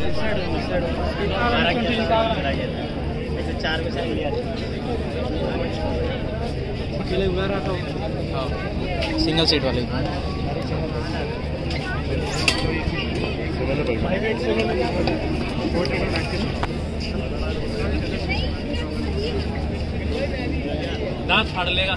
single seat वाले दांत फाड़ लेगा